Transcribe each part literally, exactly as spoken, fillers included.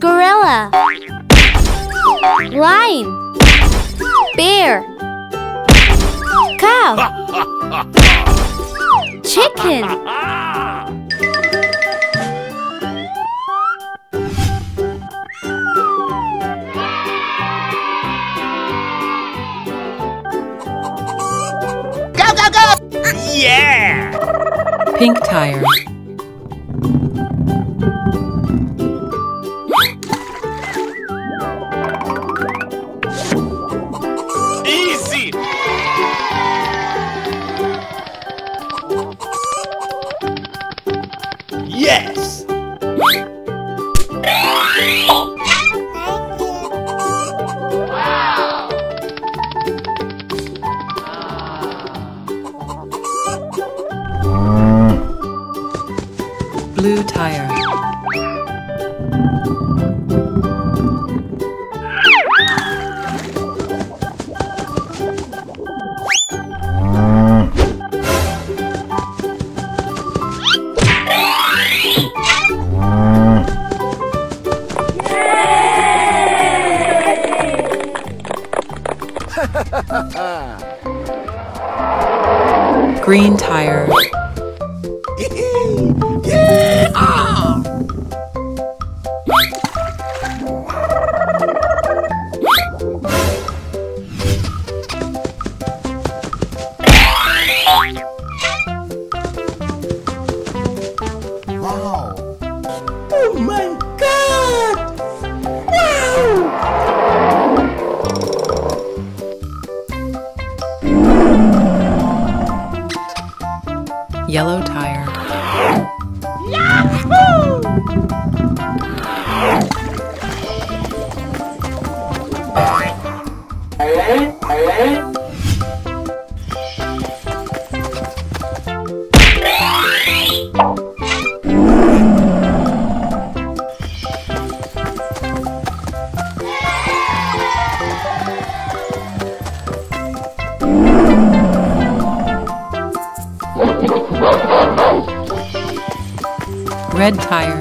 Gorilla, lion, bear, cow, chicken, go go go! Yeah! Pink tire. blue tire. Green tire. Yeah! Ah! Wow! Oh my God! Wow! Yellow tire. Yahoo! Red tire.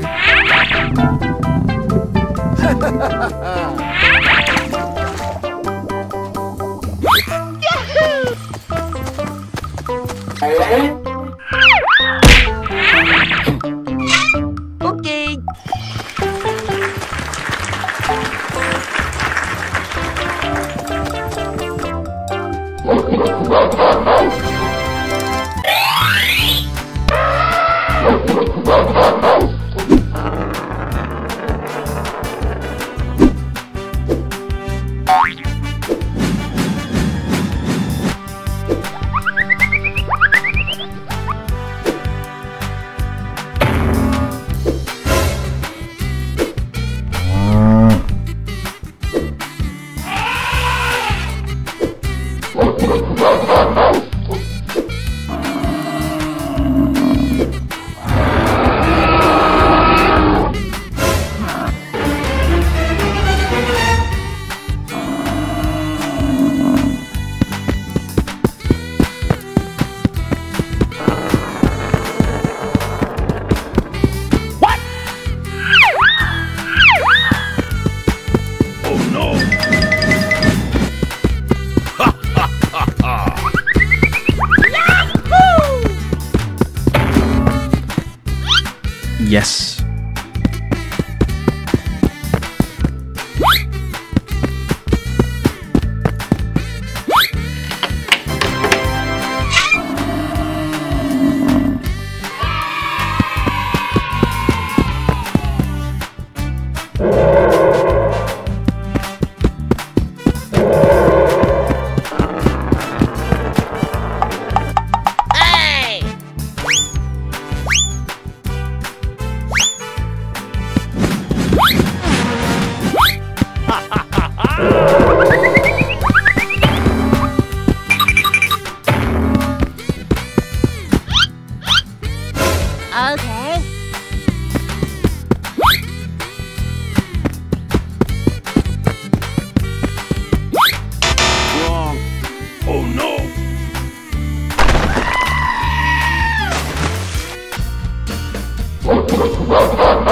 Okay. Yes. Okay. Wrong. Oh no.